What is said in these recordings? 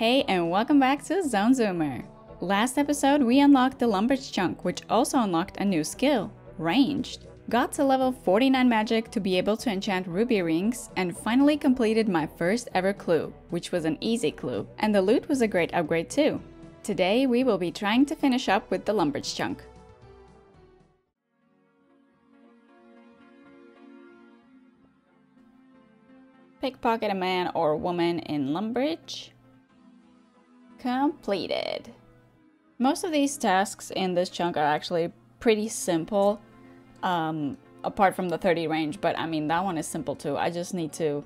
Hey, and welcome back to Zone Zoomer. Last episode we unlocked the Lumbridge Chunk, which also unlocked a new skill, Ranged. Got to level 49 magic to be able to enchant Ruby Rings, and finally completed my first ever clue, which was an easy clue, and the loot was a great upgrade too. Today we will be trying to finish up with the Lumbridge Chunk. Pickpocket a man or woman in Lumbridge. Completed. Most of these tasks in this chunk are actually pretty simple, apart from the 30 range, but I mean that one is simple too. I just need to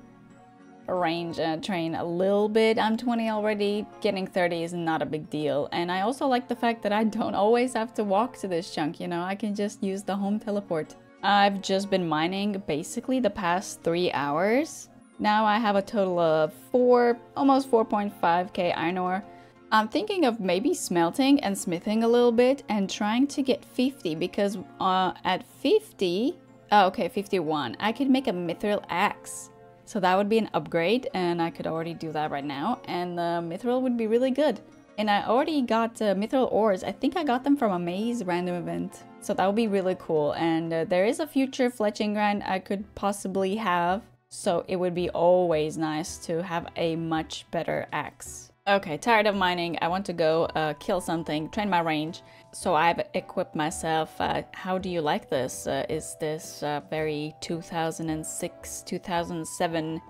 arrange and train a little bit. I'm 20 already, getting 30 is not a big deal, and I also like the fact that I don't always have to walk to this chunk, you know, I can just use the home teleport. I've just been mining basically the past 3 hours. Now I have a total of almost 4.5k iron ore. I'm thinking of maybe smelting and smithing a little bit and trying to get 50, because at 50, okay, 51, I could make a mithril axe. So that would be an upgrade, and I could already do that right now, and mithril would be really good. And I already got mithril ores. I think I got them from a maze random event. So that would be really cool, and there is a future fletching grind I could possibly have. So it would be always nice to have a much better axe. Okay, tired of mining, I want to go kill something, train my range. So I've equipped myself. How do you like this? Is this very 2006, 2007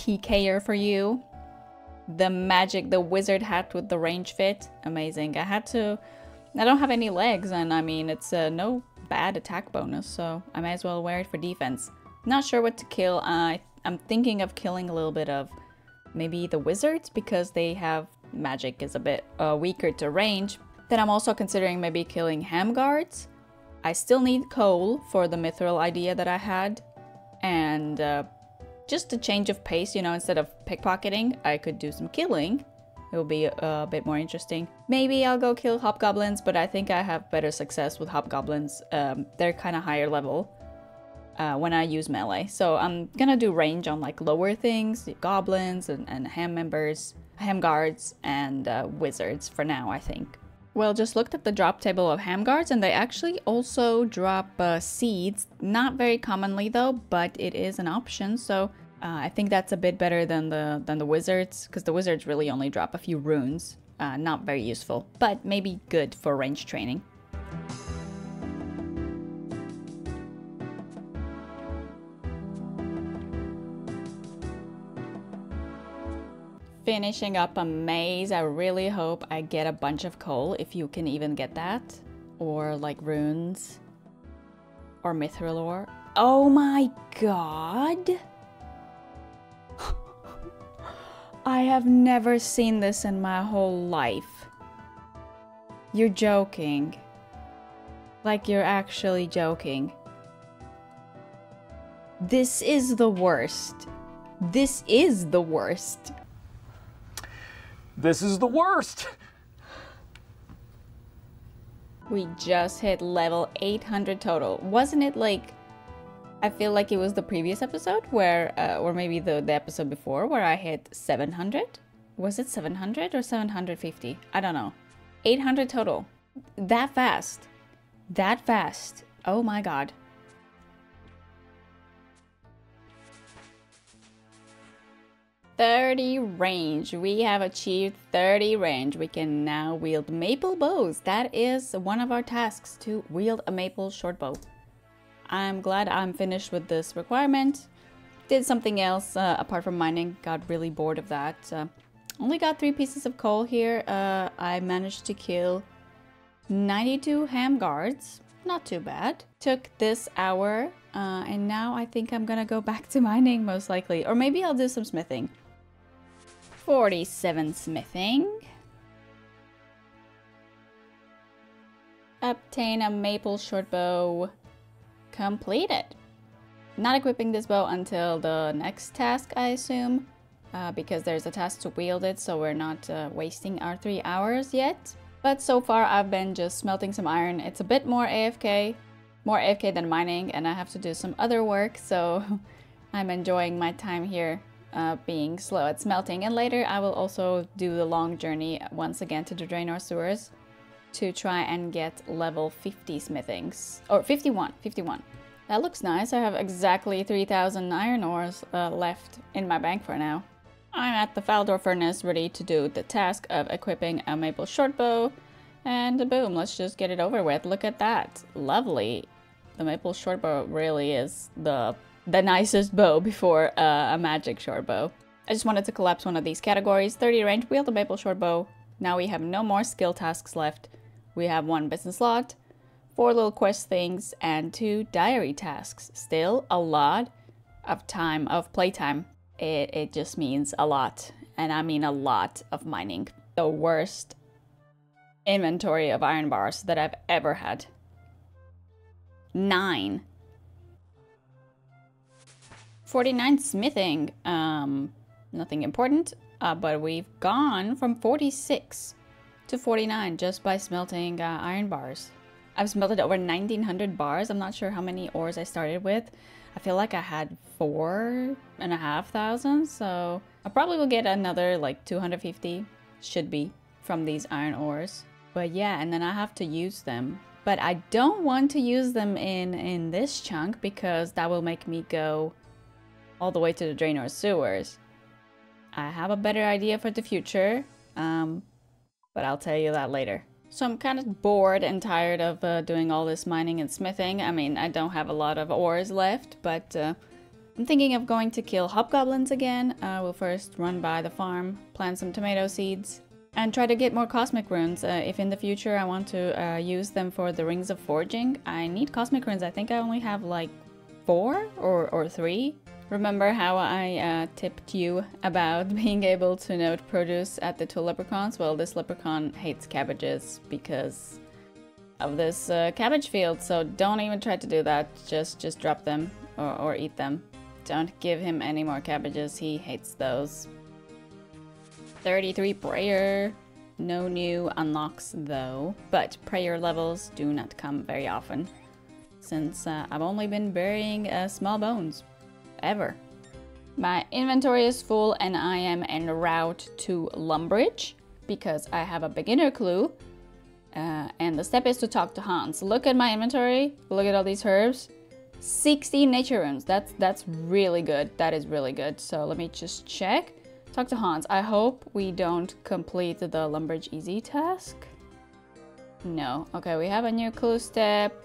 PKer for you? The magic, the wizard hat with the range fit, amazing. I don't have any legs, and I mean, it's no bad attack bonus, so I might as well wear it for defense. Not sure what to kill. I'm thinking of killing a little bit of maybe the wizards, because they have magic is a bit weaker to range. Then I'm also considering maybe killing ham guards. I still need coal for the mithril idea that I had, and just a change of pace, you know, instead of pickpocketing I could do some killing. It will be a bit more interesting. Maybe I'll go kill hobgoblins, but I think I have better success with hobgoblins. They're kind of higher level when I use melee. So I'm gonna do range on like lower things, goblins and ham guards, and wizards for now, I think. Well, just looked at the drop table of ham guards, and they actually also drop seeds. Not very commonly though, but it is an option. So I think that's a bit better than the wizards, because the wizards really only drop a few runes. Not very useful, but maybe good for range training. Finishing up a maze. I really hope I get a bunch of coal, if you can even get that, or like runes or mithril ore. Oh my god! I have never seen this in my whole life. You're joking. Like, you're actually joking. This is the worst. This is the worst. This is the worst! We just hit level 800 total. Wasn't it like... I feel like it was the previous episode where... or maybe the episode before where I hit 700? Was it 700 or 750? I don't know. 800 total. That fast. That fast. Oh my god. We have achieved 30 range. We can now wield maple bows. That is one of our tasks, to wield a maple short bow. I'm glad I'm finished with this requirement. Did something else apart from mining. Got really bored of that. Only got 3 pieces of coal here. I managed to kill 92 ham guards. Not too bad. Took this hour, and now I think I'm gonna go back to mining most likely, or maybe I'll do some smithing. 47 smithing. Obtain a maple short bow. Completed. Not equipping this bow until the next task, I assume, because there's a task to wield it, so we're not wasting our 3 hours yet. But so far I've been just smelting some iron. It's a bit more AFK than mining, and I have to do some other work, so I'm enjoying my time here being slow at smelting, and later I will also do the long journey once again to the Draenor sewers to try and get level 50 smithings, or 51. That looks nice. I have exactly 3,000 iron ores left in my bank for now. I'm at the Faldor furnace, ready to do the task of equipping a maple shortbow, and boom, let's just get it over with. Look at that, lovely. The maple shortbow really is the nicest bow before a magic shortbow. I just wanted to collapse one of these categories. 30 range, wield a maple shortbow. Now we have no more skill tasks left. We have one business slot, 4 little quest things, and 2 diary tasks. Still a lot of time, of playtime. It just means a lot, and I mean a lot of mining. The worst inventory of iron bars that I've ever had. 9. 49 smithing, nothing important, but we've gone from 46 to 49 just by smelting iron bars. I've smelted over 1900 bars. I'm not sure how many ores I started with. I feel like I had 4,500, so I probably will get another like 250, should be, from these iron ores. But yeah, and then I have to use them. But I don't want to use them in this chunk because that will make me go all the way to the Draenor sewers. I have a better idea for the future, but I'll tell you that later. So I'm kind of bored and tired of doing all this mining and smithing. I mean, I don't have a lot of ores left, but I'm thinking of going to kill hobgoblins again. We'll first run by the farm, plant some tomato seeds, and try to get more cosmic runes. If in the future I want to use them for the Rings of Forging, I need cosmic runes. I think I only have like 4 or 3. Remember how I tipped you about being able to note produce at the 2 leprechauns? Well, this leprechaun hates cabbages because of this cabbage field, so don't even try to do that. Just drop them or eat them. Don't give him any more cabbages, he hates those. 33 prayer. No new unlocks though, but prayer levels do not come very often since I've only been burying small bones. Ever. My inventory is full and I am en route to Lumbridge because I have a beginner clue, and the step is to talk to Hans. Look at my inventory, look at all these herbs. 60 nature runes, that's really good, that is really good. So let me just check, talk to Hans. I hope we don't complete the Lumbridge easy task. No, okay, we have a new clue step.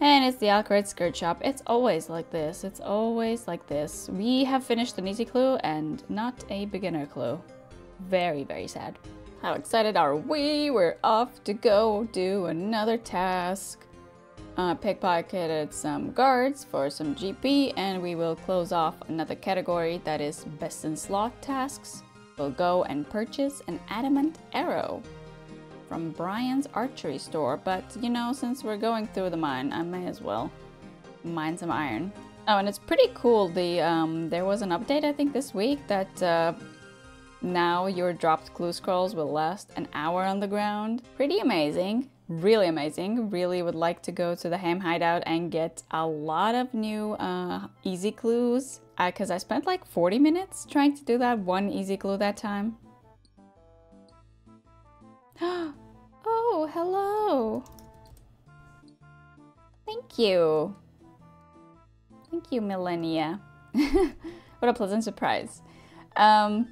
And it's the Al Kharid Skirt Shop. It's always like this. It's always like this. We have finished an easy clue and not a beginner clue. Very, very sad. How excited are we? We're off to go do another task. Pickpocketed some guards for some GP, and we will close off another category that is Best in Slot tasks. We'll go and purchase an adamant arrow from Brian's archery store, but you know, since we're going through the mine, I may as well mine some iron. Oh, and it's pretty cool, the there was an update I think this week that now your dropped clue scrolls will last an hour on the ground. Pretty amazing, really amazing. Really would like to go to the Ham Hideout and get a lot of new easy clues, because I spent like 40 minutes trying to do that one easy clue that time. Oh, hello! Thank you! Thank you, Millennia. What a pleasant surprise. But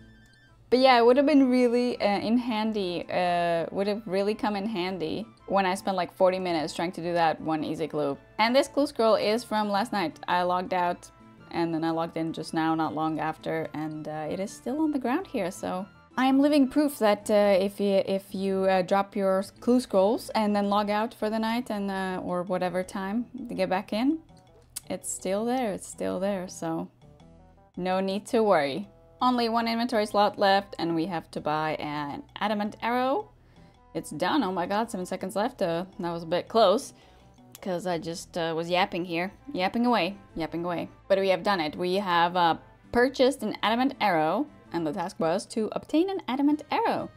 yeah, it would have been really would have really come in handy when I spent like 40 minutes trying to do that one easy clue. And this clue scroll is from last night. I logged out and then I logged in just now, not long after, and it is still on the ground here, so... I am living proof that if you drop your clue scrolls and then log out for the night and or whatever time to get back in, it's still there, so no need to worry. Only 1 inventory slot left and we have to buy an adamant arrow. It's done, oh my god, 7 seconds left, that was a bit close. Because I just was yapping here, yapping away. But we have done it, we have purchased an adamant arrow. And the task was to obtain an adamant arrow.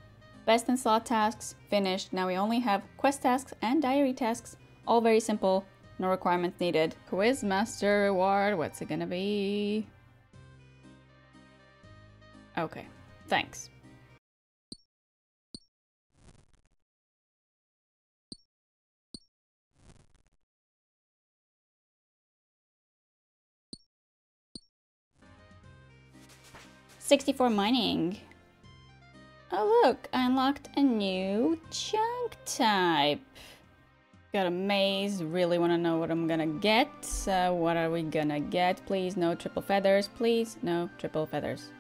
Best in slot tasks finished. Now we only have quest tasks and diary tasks. All very simple, no requirements needed. Quizmaster reward, what's it gonna be? Okay, thanks. $64 mining. Oh look, I unlocked a new chunk type. Got a maze, really want to know what I'm gonna get. What are we gonna get? Please, no triple feathers. Please, no triple feathers.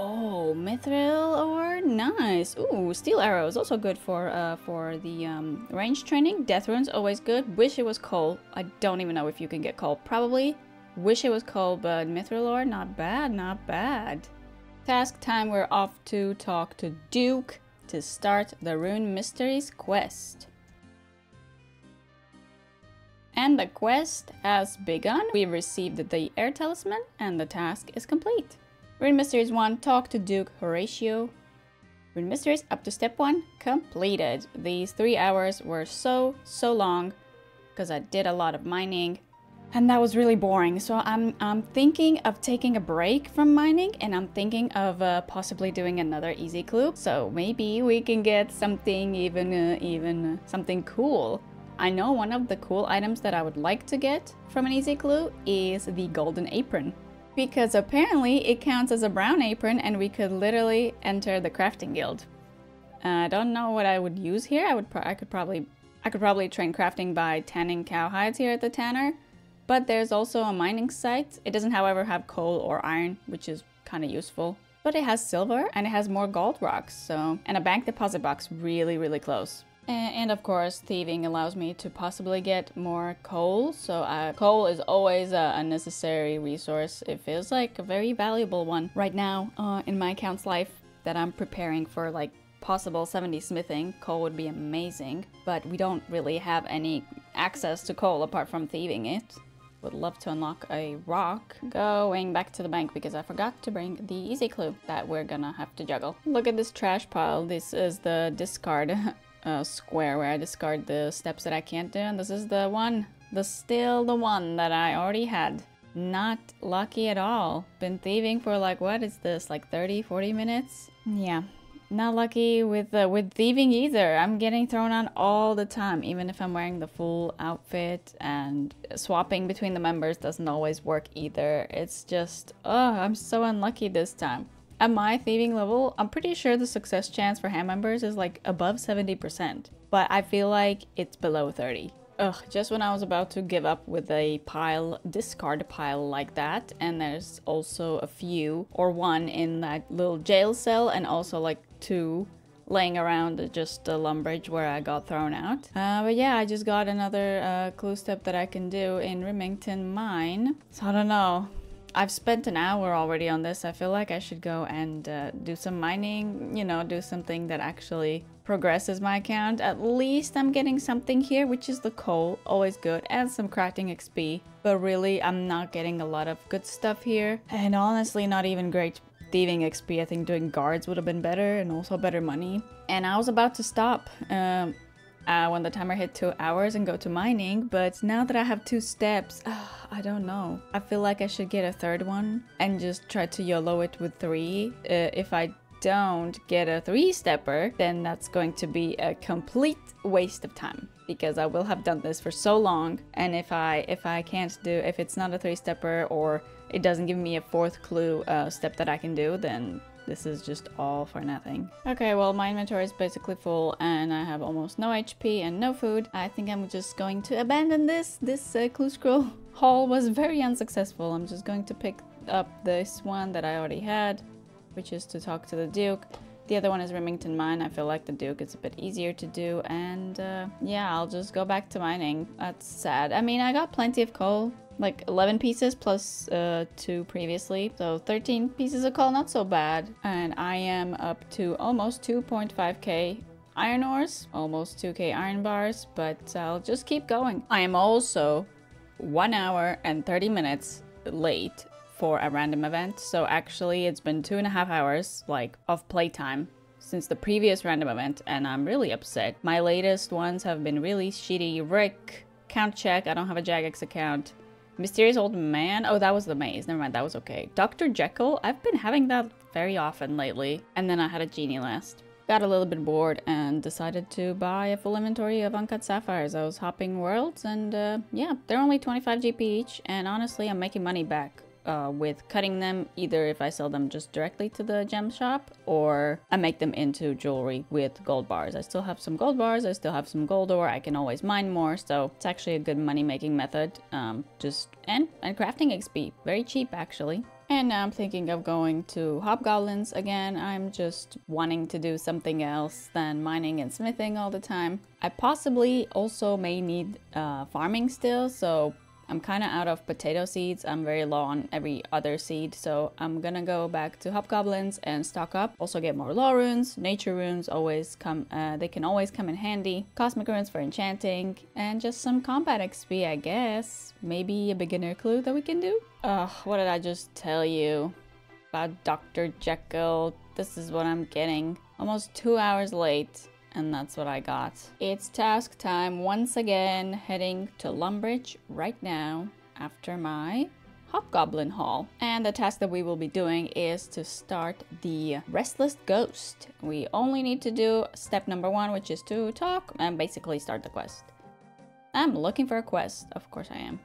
Oh, mithril ore, nice. Ooh, steel arrows, also good for the range training. Death runes, always good. Wish it was coal. I don't even know if you can get coal. Probably. Wish it was coal, but mithril ore, not bad, not bad. Task time, we're off to talk to Duke to start the Rune Mysteries quest. And the quest has begun. We received the air talisman and the task is complete. Rune Mysteries 1, talk to Duke Horatio. Rune Mysteries up to step 1, completed. These 3 hours were so long because I did a lot of mining. And that was really boring, so I'm thinking of taking a break from mining, and I'm thinking of possibly doing another easy clue. So maybe we can get something even something cool. I know one of the cool items that I would like to get from an easy clue is the golden apron, because apparently it counts as a brown apron, and we could literally enter the crafting guild. I don't know what I would use here. I could probably train crafting by tanning cowhides here at the tanner. But there's also a mining site. It doesn't, however, have coal or iron, which is kind of useful. But it has silver and it has more gold rocks, so... And a bank deposit box really close. And of course, thieving allows me to possibly get more coal. So coal is always a necessary resource. It feels like a very valuable one. Right now, in my account's life that I'm preparing for, like, possible 70 smithing, coal would be amazing. But we don't really have any access to coal apart from thieving it. Would love to unlock a rock. Going back to the bank because I forgot to bring the easy clue that we're gonna have to juggle. Look at this trash pile. This is the discard square where I discard the steps that I can't do. And this is the one, still the one that I already had. Not lucky at all. Been thieving for like, what is this? Like 30, 40 minutes? Yeah. Not lucky with thieving either. I'm getting thrown on all the time, even if I'm wearing the full outfit, and swapping between the members doesn't always work either. It's just, oh, I'm so unlucky this time. At my thieving level, I'm pretty sure the success chance for hand members is like above 70%, but I feel like it's below 30. Ugh, just when I was about to give up with a pile, discard pile like that, and there's also a few, or one in that little jail cell, and also like 2 laying around just the Lumbridge where I got thrown out. But yeah, I just got another clue step that I can do in Remington Mine. So I don't know. I've spent an hour already on this. I feel like I should go and do some mining, you know, do something that actually progresses my account. At least I'm getting something here, which is the coal, always good, and some crafting XP. But really, I'm not getting a lot of good stuff here. And honestly, not even great thieving XP. I think doing guards would have been better, and also better money. And I was about to stop when the timer hit 2 hours and go to mining, but now that I have 2 steps, I don't know. I feel like I should get a 3rd one and just try to YOLO it with 3. If I don't get a 3-stepper, then that's going to be a complete waste of time, because I will have done this for so long. And if I can't do, if it's not a 3-stepper, or it doesn't give me a 4th clue step that I can do, then this is just all for nothing. Okay, well, my inventory is basically full and I have almost no HP and no food. I think I'm just going to abandon this. This clue scroll haul was very unsuccessful. I'm just going to pick up this one that I already had, which is to talk to the Duke. The other one is Remington Mine. I feel like the Duke is a bit easier to do, and yeah, I'll just go back to mining. That's sad. I mean, I got plenty of coal. Like 11 pieces plus 2 previously, so 13 pieces of coal, not so bad. And I am up to almost 2.5k iron ores, almost 2k iron bars, but I'll just keep going. I am also 1 hour and 30 minutes late for a random event, so actually it's been 2.5 hours like of playtime since the previous random event, and I'm really upset. My latest ones have been really shitty. Rick, Count Check, I don't have a Jagex account. Mysterious old man. Oh, that was the maze. Never mind, that was okay. Dr. Jekyll. I've been having that very often lately. And then I had a genie last. Got a little bit bored and decided to buy a full inventory of uncut sapphires. I was hopping worlds and yeah, they're only 25 GP each. And honestly, I'm making money back with cutting them, either if I sell them just directly to the gem shop or I make them into jewelry with gold bars. I still have some gold bars. I still have some gold ore. I can always mine more. So it's actually a good money making method. And crafting XP. Very cheap, actually. And now I'm thinking of going to Hobgoblins again. I'm just wanting to do something else than mining and smithing all the time. I possibly also may need farming still, so I'm kind of out of potato seeds. I'm very low on every other seed, so I'm gonna go back to Hobgoblins and stock up. Also get more law runes, nature runes always come, they can always come in handy. Cosmic runes for enchanting, and just some combat XP, I guess. Maybe a beginner clue that we can do? Ugh, what did I just tell you about Dr. Jekyll? This is what I'm getting. Almost 2 hours late, and that's what I got. It's task time once again, heading to Lumbridge right now after my Hobgoblin haul. And the task that we will be doing is to start the Restless Ghost. We only need to do step number 1, which is to talk and basically start the quest. I'm looking for a quest. Of course I am.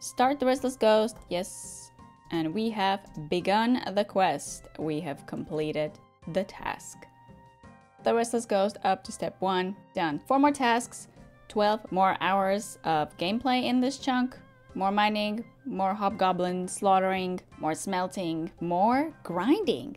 Start the Restless Ghost, yes, and we have begun the quest. We have completed the task. The Restless Ghost up to step 1, done. 4 more tasks, 12 more hours of gameplay in this chunk, more mining, more hobgoblin slaughtering, more smelting, more grinding.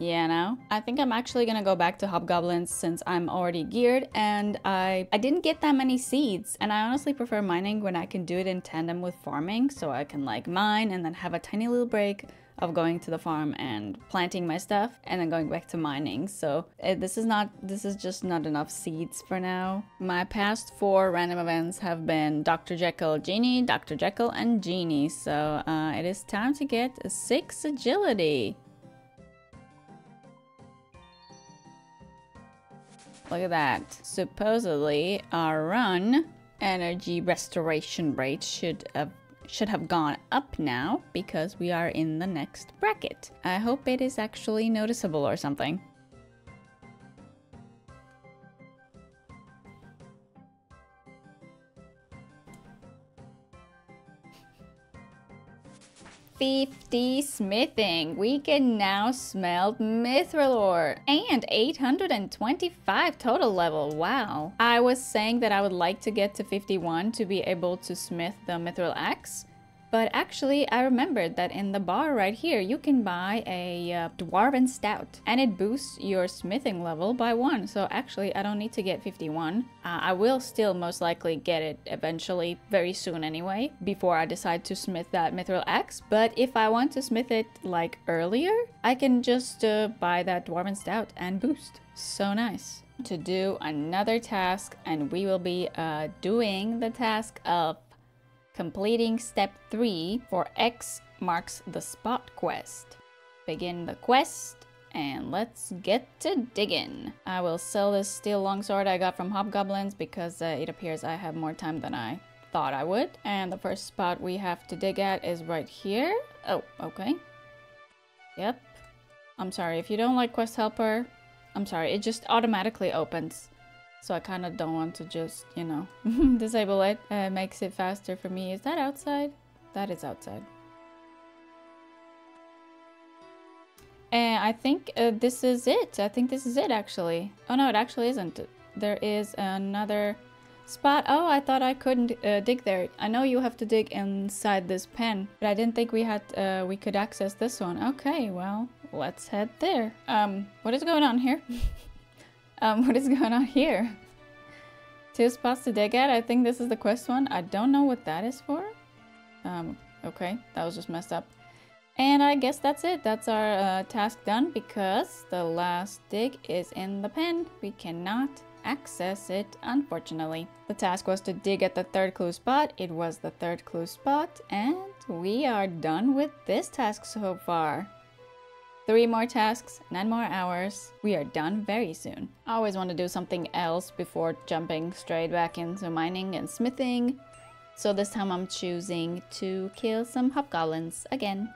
Yeah, no. I think I'm actually gonna go back to Hobgoblins since I'm already geared and I didn't get that many seeds, and I honestly prefer mining when I can do it in tandem with farming, so I can like mine and then have a tiny little break of going to the farm and planting my stuff and then going back to mining. So this is just not enough seeds for now. My past 4 random events have been Dr. Jekyll, Genie, Dr. Jekyll and Genie, so it is time to get 6 agility. Look at that. Supposedly our run energy restoration rate should have gone up now because we are in the next bracket. I hope it is actually noticeable or something. $50 smithing. We can now smelt mithril ore. And 825 total level. Wow. I was saying that I would like to get to 51 to be able to smith the mithril axe. But actually, I remembered that in the bar right here, you can buy a Dwarven Stout. And it boosts your smithing level by 1. So actually, I don't need to get 51. I will still most likely get it eventually, very soon anyway, before I decide to smith that mithril axe. But if I want to smith it, like, earlier, I can just buy that Dwarven Stout and boost. So nice. To do another task, and we will be doing the task of completing step 3 for X marks the spot quest. Begin the quest and let's get to digging. I will sell this steel longsword I got from Hobgoblins because it appears I have more time than I thought I would. And the first spot we have to dig at is right here. Oh, okay. Yep. I'm sorry, if you don't like Quest Helper, I'm sorry, it just automatically opens. So I kind of don't want to just, you know, disable it. Makes it faster for me. Is that outside? That is outside. And I think this is it. I think this is it, actually. Oh, no, it actually isn't. There is another spot. Oh, I thought I couldn't dig there. I know you have to dig inside this pen, but I didn't think we had we could access this one. Okay, well, let's head there. What is going on here? What is going on here? 2 spots to dig at. I think this is the quest one. I don't know what that is for. Okay, that was just messed up. And I guess that's it. That's our task done because the last dig is in the pen. We cannot access it, unfortunately. The task was to dig at the 3rd clue spot. It was the 3rd clue spot. And we are done with this task so far. 3 more tasks, 9 more hours. We are done very soon. I always want to do something else before jumping straight back into mining and smithing. So this time I'm choosing to kill some hobgoblins again.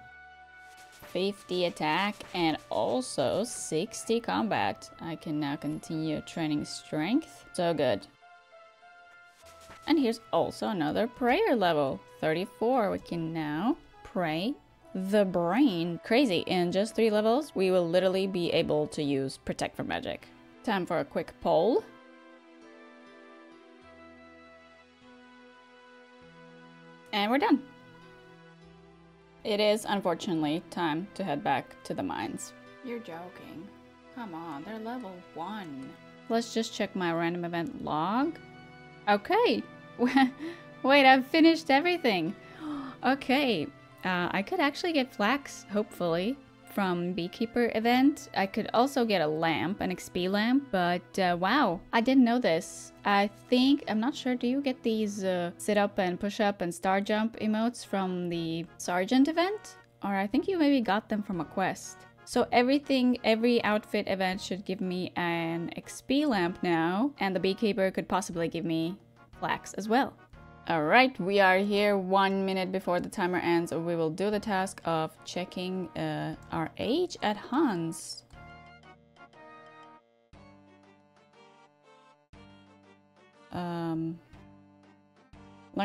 50 attack and also 60 combat. I can now continue training strength. So good. And here's also another prayer level. 34. We can now pray the brain. Crazy. In just 3 levels, we will literally be able to use Protect from Magic. Time for a quick poll. And we're done. It is, unfortunately, time to head back to the mines. You're joking. Come on, they're level 1. Let's just check my random event log. Okay. Wait, I've finished everything. Okay. I could actually get flax, hopefully, from beekeeper event. I could also get a lamp, an XP lamp, but wow, I didn't know this. I think, I'm not sure, do you get these sit up and push up and star jump emotes from the sergeant event? Or I think you maybe got them from a quest. So everything, every outfit event should give me an XP lamp now, and the beekeeper could possibly give me flax as well. Alright, we are here 1 minute before the timer ends. We will do the task of checking our age at Hans. Learn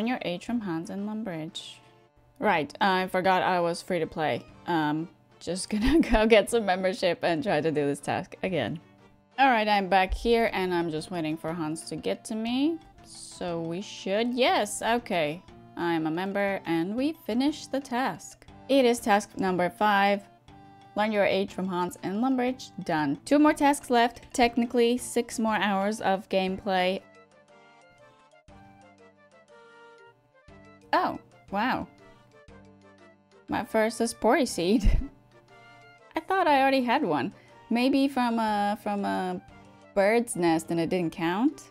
your age from Hans and Lumbridge. Right, I forgot I was free to play. Just gonna go get some membership and try to do this task again. Alright, I'm back here and I'm just waiting for Hans to get to me. So we should, yes, okay. I'm a member and we finished the task. It is task number 5. Learn your age from Hans and Lumbridge. Done. 2 more tasks left. Technically, 6 more hours of gameplay. Oh, wow. My first is Pori Seed. I thought I already had one. Maybe from a bird's nest and it didn't count.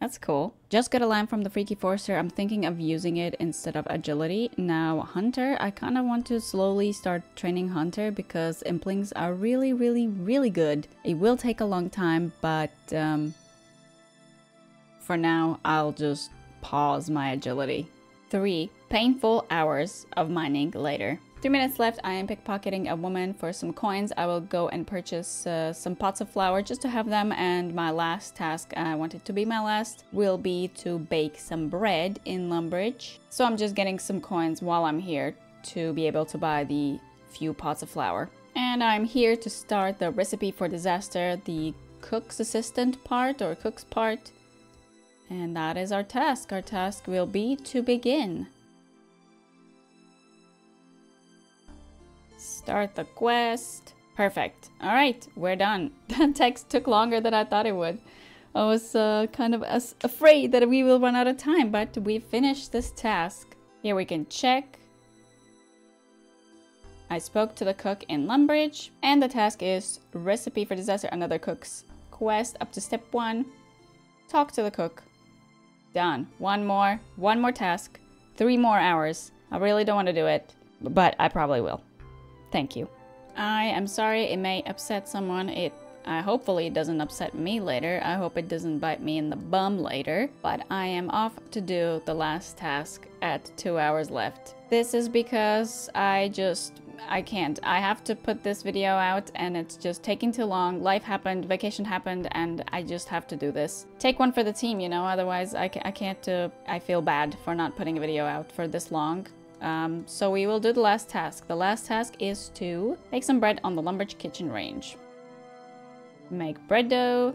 That's cool. Just got a lamp from the Freaky Forester. I'm thinking of using it instead of agility. Now Hunter, I kind of want to slowly start training Hunter because Implings are really, really, really good. It will take a long time, but for now, I'll just pause my agility. 3 painful hours of mining later. 3 minutes left. I am pickpocketing a woman for some coins. I will go and purchase some pots of flour just to have them. And my last task, I want it to be my last, will be to bake some bread in Lumbridge. So I'm just getting some coins while I'm here to be able to buy the few pots of flour. And I'm here to start the Recipe for Disaster, the cook's assistant part or cook's part. And that is our task. Our task will be to begin. Start the quest. Perfect. All right, we're done. That text took longer than I thought it would. I was kind of afraid that we will run out of time, but we finished this task. Here we can check. I spoke to the cook in Lumbridge, and the task is Recipe for Disaster, another cook's quest, up to step 1. Talk to the cook. Done. One more task. 3 more hours. I really don't want to do it, but I probably will. Thank you. I am sorry it may upset someone. Hopefully it doesn't upset me later. I hope it doesn't bite me in the bum later. But I am off to do the last task at 2 hours left. This is because I can't. I have to put this video out and it's just taking too long. Life happened, vacation happened, and I just have to do this. Take one for the team, you know, otherwise I can't. I feel bad for not putting a video out for this long. So we will do the last task. The last task is to make some bread on the Lumbridge kitchen range. Make bread dough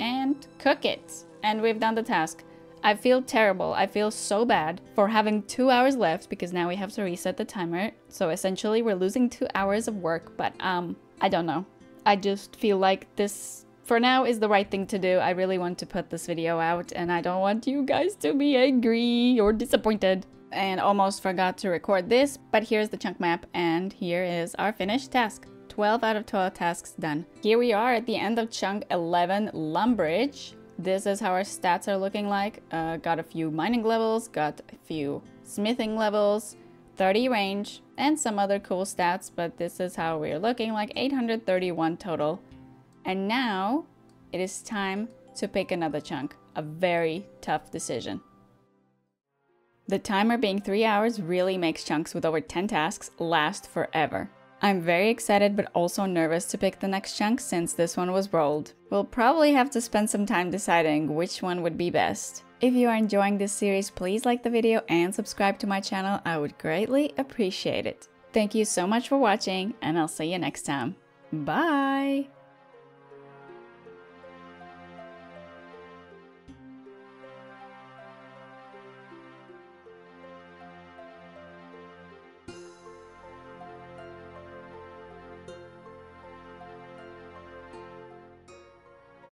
and cook it. And we've done the task. I feel terrible. I feel so bad for having 2 hours left because now we have to reset the timer. So essentially we're losing 2 hours of work, but I don't know. I just feel like this for now is the right thing to do. I really want to put this video out and I don't want you guys to be angry or disappointed. And almost forgot to record this, but here's the chunk map and here is our finished task. 12 out of 12 tasks done. Here we are at the end of chunk 11, Lumbridge. This is how our stats are looking like. Got a few mining levels, got a few smithing levels, 30 range, and some other cool stats, but this is how we're looking like, 831 total. And now it is time to pick another chunk. A very tough decision. The timer being 3 hours really makes Chunks with over 10 tasks last forever. I'm very excited but also nervous to pick the next chunk since this one was rolled. We'll probably have to spend some time deciding which one would be best. If you are enjoying this series, please like the video and subscribe to my channel. I would greatly appreciate it. Thank you so much for watching, and I'll see you next time. Bye!